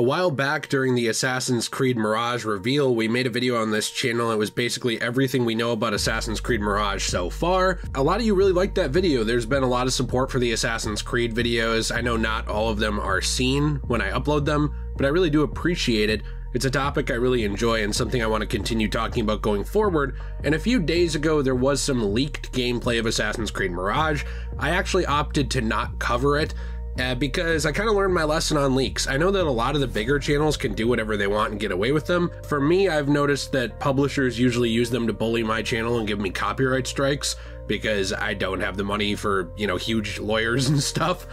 A while back during the Assassin's Creed Mirage reveal, we made a video on this channel. It was basically everything we know about Assassin's Creed Mirage so far. A lot of you really liked that video. There's been a lot of support for the Assassin's Creed videos. I know not all of them are seen when I upload them, but I really do appreciate it. It's a topic I really enjoy and something I want to continue talking about going forward, and a few days ago there was some leaked gameplay of Assassin's Creed Mirage. I actually opted to not cover it, because I kind of learned my lesson on leaks. I know that a lot of the bigger channels can do whatever they want and get away with them. For me, I've noticed that publishers usually use them to bully my channel and give me copyright strikes, because I don't have the money for, you know, huge lawyers and stuff.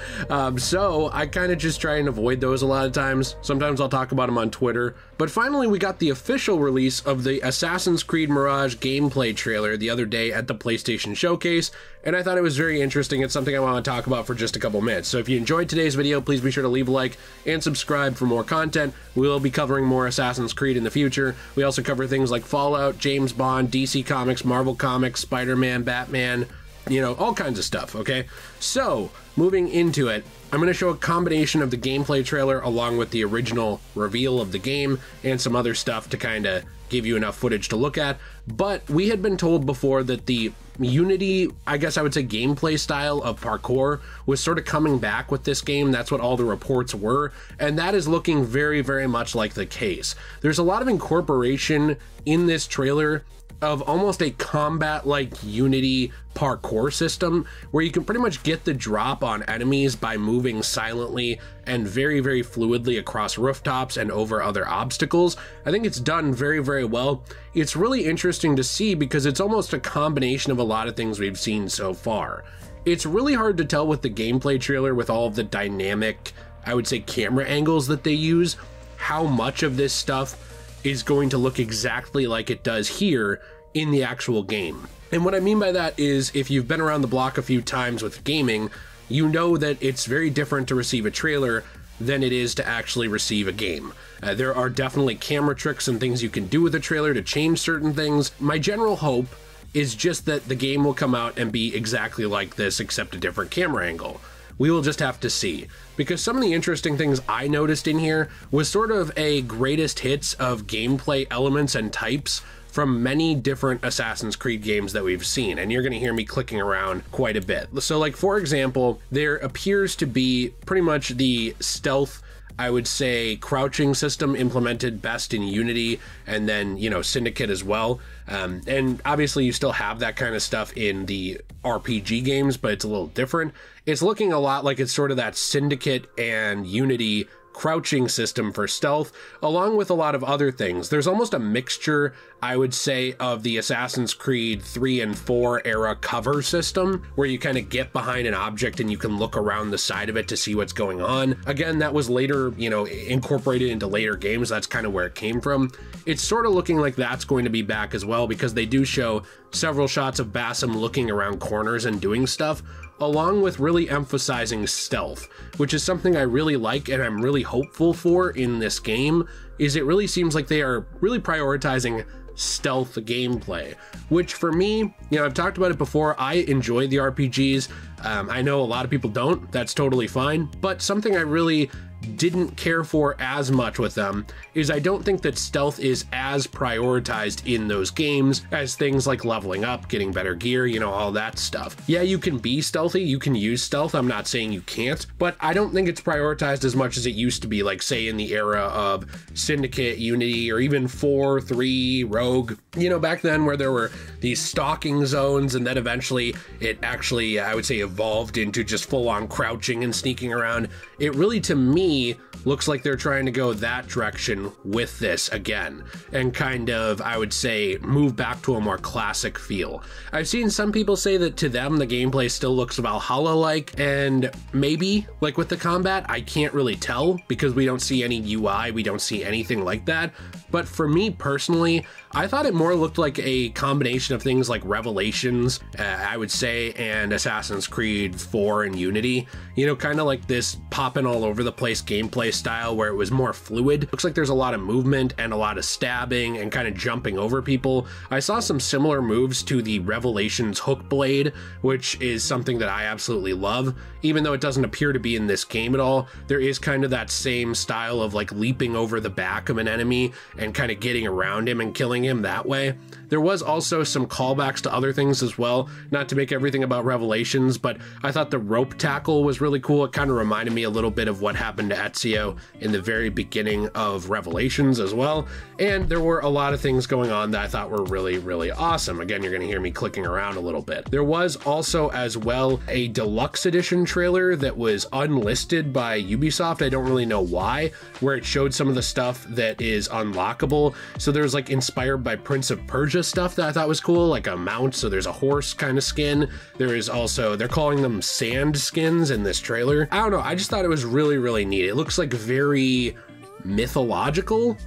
So I kind of just try and avoid those a lot of times. Sometimes I'll talk about them on Twitter. But finally, we got the official release of the Assassin's Creed Mirage gameplay trailer the other day at the PlayStation Showcase, and I thought it was very interesting. It's something I want to talk about for just a couple minutes. So if you enjoyed today's video, please be sure to leave a like and subscribe for more content. We will be covering more Assassin's Creed in the future. We also cover things like Fallout, James Bond, DC Comics, Marvel Comics, Spider-Man, Batman, and, you know, all kinds of stuff, okay? So, moving into it, I'm going to show a combination of the gameplay trailer along with the original reveal of the game and some other stuff to kind of give you enough footage to look at. But we had been told before that the Unity, I guess I would say, gameplay style of parkour was sort of coming back with this game. That's what all the reports were, and that is looking very, very much like the case. There's a lot of incorporation in this trailer of almost a combat-like Unity parkour system where you can pretty much get the drop on enemies by moving silently and very, very fluidly across rooftops and over other obstacles. I think it's done very, very well. It's really interesting to see because it's almost a combination of a lot of things we've seen so far. It's really hard to tell with the gameplay trailer with all of the dynamic, I would say, camera angles that they use, how much of this stuff is going to look exactly like it does here in the actual game. And what I mean by that is, if you've been around the block a few times with gaming, you know that it's very different to receive a trailer than it is to actually receive a game. There are definitely camera tricks and things you can do with a trailer to change certain things. My general hope is just that the game will come out and be exactly like this, except a different camera angle. We will just have to see, because some of the interesting things I noticed in here was sort of a greatest hits of gameplay elements and types from many different Assassin's Creed games that we've seen, and you're going to hear me clicking around quite a bit. So, like, for example, there appears to be pretty much the stealth, I would say, crouching system implemented best in Unity and then, you know, Syndicate as well. And obviously you still have that kind of stuff in the RPG games, but it's a little different. It's looking a lot like it's sort of that Syndicate and Unity crouching system for stealth, along with a lot of other things. There's almost a mixture, I would say, of the Assassin's Creed 3 and 4 era cover system, where you kind of get behind an object and you can look around the side of it to see what's going on. Again, that was later, you know, incorporated into later games. That's kind of where it came from. It's sort of looking like that's going to be back as well, because they do show several shots of Basim looking around corners and doing stuff, along with really emphasizing stealth, which is something I really like and I'm really hopeful for in this game. Is it really seems like they are really prioritizing stealth gameplay, which for me, you know, I've talked about it before, I enjoy the RPGs. I know a lot of people don't, that's totally fine, but something I really didn't care for as much with them is I don't think that stealth is as prioritized in those games as things like leveling up, getting better gear, you know, all that stuff. Yeah, you can be stealthy, you can use stealth, I'm not saying you can't, but I don't think it's prioritized as much as it used to be, like, say, in the era of Syndicate, Unity, or even 4, 3, Rogue, you know, back then, where there were these stalking zones, and then eventually it actually, I would say, evolved into just full-on crouching and sneaking around. It really, to me, looks like they're trying to go that direction with this again, and kind of, I would say, move back to a more classic feel. I've seen some people say that to them the gameplay still looks Valhalla-like, and maybe, like with the combat, I can't really tell because we don't see any UI, we don't see anything like that. But for me personally, I thought it more looked like a combination of things like Revelations, I would say, and Assassin's Creed 4 and Unity. You know, kind of like this popping all over the place gameplay style where it was more fluid. Looks like there's a lot of movement and a lot of stabbing and kind of jumping over people. I saw some similar moves to the Revelations hook blade, which is something that I absolutely love. Even though it doesn't appear to be in this game at all, there is kind of that same style of like leaping over the back of an enemy and kind of getting around him and killing him that way. There was also some callbacks to other things as well, not to make everything about Revelations, but I thought the rope tackle was really cool. It kind of reminded me a little bit of what happened to Ezio in the very beginning of Revelations as well. And there were a lot of things going on that I thought were really, really awesome. Again, you're gonna hear me clicking around a little bit. There was also as well a deluxe edition trailer that was unlisted by Ubisoft. I don't really know why, where it showed some of the stuff that is unlockable. So there's like inspired by Prince of Persia stuff that I thought was cool, like a mount. So there's a horse kind of skin. There is also, they're calling them sand skins in this trailer. I don't know, I just thought it was really, really neat. It looks like very mythical.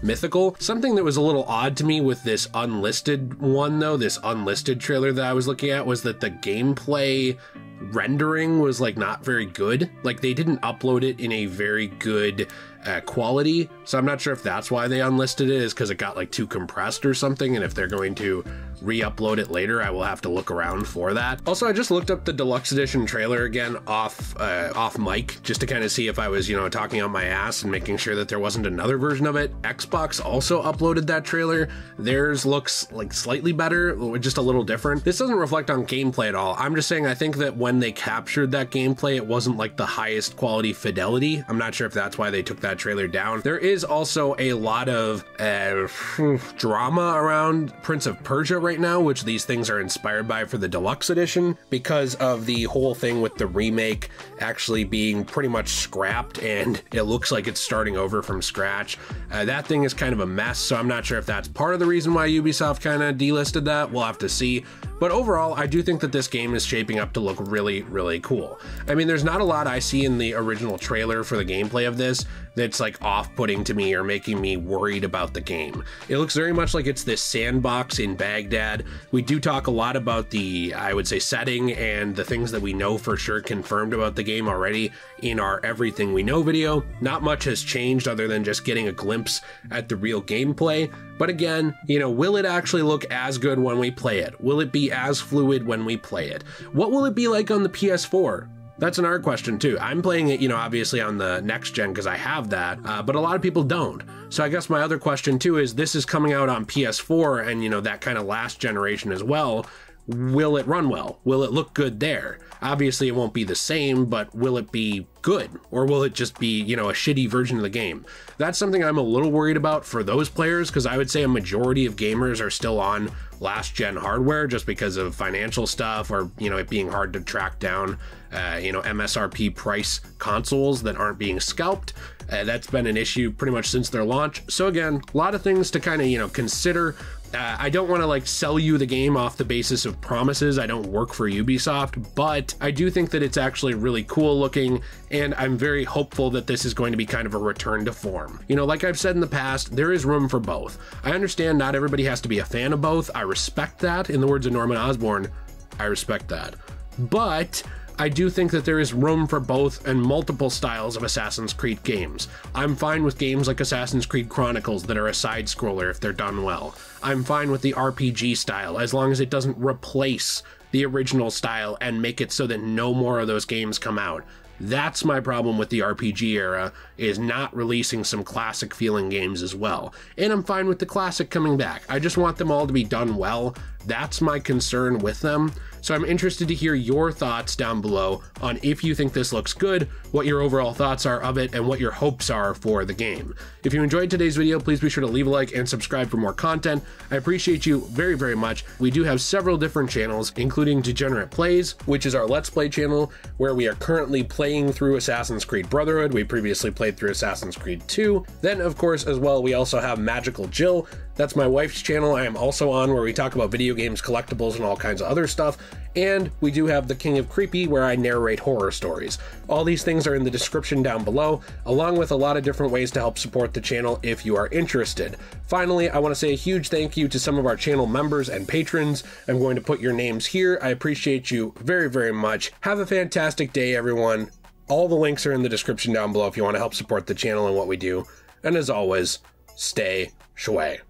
Something that was a little odd to me with this unlisted one though, this unlisted trailer that I was looking at, was that the gameplay rendering was like not very good. Like they didn't upload it in a very good quality. So I'm not sure if that's why they unlisted it, is because it got like too compressed or something. And if they're going to re-upload it later, I will have to look around for that. Also, I just looked up the deluxe edition trailer again off mic, just to kind of see if I was, you know, talking on my ass and making sure that there wasn't another version of it. Xbox also uploaded that trailer. Theirs looks like slightly better, just a little different. This doesn't reflect on gameplay at all. I'm just saying I think that when they captured that gameplay, it wasn't like the highest quality fidelity. I'm not sure if that's why they took that trailer down. There is also a lot of drama around Prince of Persia right now, which these things are inspired by for the deluxe edition, because of the whole thing with the remake actually being pretty much scrapped, and it looks like it's starting over from scratch. That thing is kind of a mess, so I'm not sure if that's part of the reason why Ubisoft kind of delisted that. We'll have to see. But overall, I do think that this game is shaping up to look really, really cool. I mean, there's not a lot I see in the original trailer for the gameplay of this that's like off-putting to me or making me worried about the game. It looks very much like it's this sandbox in Baghdad. We do talk a lot about the, I would say, setting and the things that we know for sure confirmed about the game already in our Everything We Know video. Not much has changed other than just getting a glimpse at the real gameplay. But again, you know, will it actually look as good when we play it? Will it be as fluid when we play it? What will it be like on the PS4? That's another question too. I'm playing it, you know, obviously on the next gen because I have that, but a lot of people don't. So I guess my other question too is, this is coming out on PS4 and, you know, that kind of last generation as well. Will it run well? Will it look good there? Obviously it won't be the same, but will it be good? Or will it just be, you know, a shitty version of the game? That's something I'm a little worried about for those players, because I would say a majority of gamers are still on last gen hardware just because of financial stuff, or, you know, it being hard to track down, you know, MSRP price consoles that aren't being scalped. That's been an issue pretty much since their launch. So again, a lot of things to kind of, you know, consider. I don't want to like sell you the game off the basis of promises. I don't work for Ubisoft, but I do think that it's actually really cool looking, and I'm very hopeful that this is going to be kind of a return to form. You know, like I've said in the past, there is room for both. I understand not everybody has to be a fan of both. I respect that. In the words of Norman Osborn, I respect that. But I do think that there is room for both and multiple styles of Assassin's Creed games. I'm fine with games like Assassin's Creed Chronicles that are a side-scroller if they're done well. I'm fine with the RPG style, as long as it doesn't replace the original style and make it so that no more of those games come out. That's my problem with the RPG era, is not releasing some classic feeling games as well. And I'm fine with the classic coming back. I just want them all to be done well. That's my concern with them. So I'm interested to hear your thoughts down below on if you think this looks good, what your overall thoughts are of it, and what your hopes are for the game. If you enjoyed today's video, please be sure to leave a like and subscribe for more content. I appreciate you very, very much. We do have several different channels, including Degenerate Plays, which is our Let's Play channel, where we are currently playing through Assassin's Creed Brotherhood. We previously played through Assassin's Creed 2. Then, of course, as well, we also have Magical Jill, That's my wife's channel I am also on, where we talk about video games, collectibles, and all kinds of other stuff. And we do have the King of Creepy, where I narrate horror stories. All these things are in the description down below, along with a lot of different ways to help support the channel if you are interested. Finally, I want to say a huge thank you to some of our channel members and patrons. I'm going to put your names here. I appreciate you very, very much. Have a fantastic day, everyone. All the links are in the description down below if you want to help support the channel and what we do. And as always, stay shway.